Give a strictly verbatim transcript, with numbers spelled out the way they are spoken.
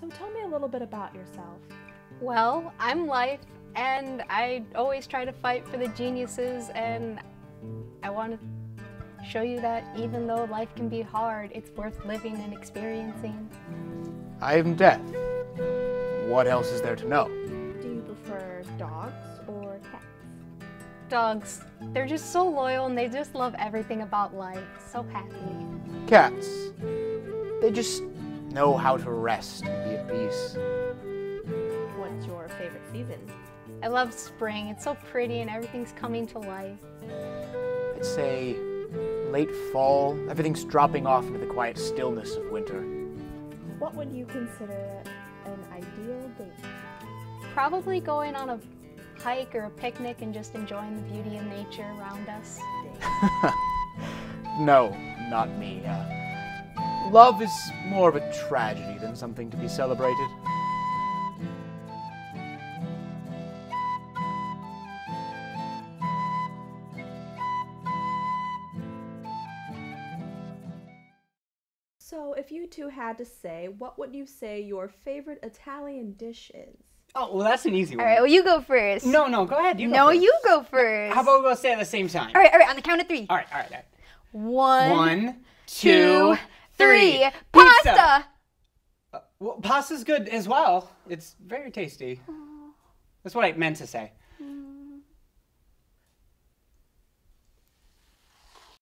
So tell me a little bit about yourself. Well, I'm Life, and I always try to fight for the geniuses, and I want to show you that even though life can be hard, it's worth living and experiencing. I am Death. What else is there to know? Do you prefer dogs or cats? Dogs. They're just so loyal, and they just love everything about life. So happy. Cats. They just know how to rest and be at peace. What's your favorite season? I love spring. It's so pretty and everything's coming to life. I'd say late fall. Everything's dropping off into the quiet stillness of winter. What would you consider an ideal date? Probably going on a hike or a picnic and just enjoying the beauty of nature around us. No, not me. Uh, love is more of a tragedy than something to be celebrated. So if you two had to say, what would you say your favorite Italian dish is? Oh, well, that's an easy one. All right, well, you go first. No, no, go ahead. You go no, first. you go first. How about we both say it at the same time? All right, all right, on the count of three. All right, all right, all right. One, one two, two, three. three. Pasta! Pizza. Uh, well, pasta's good as well. It's very tasty. Aww. That's what I meant to say.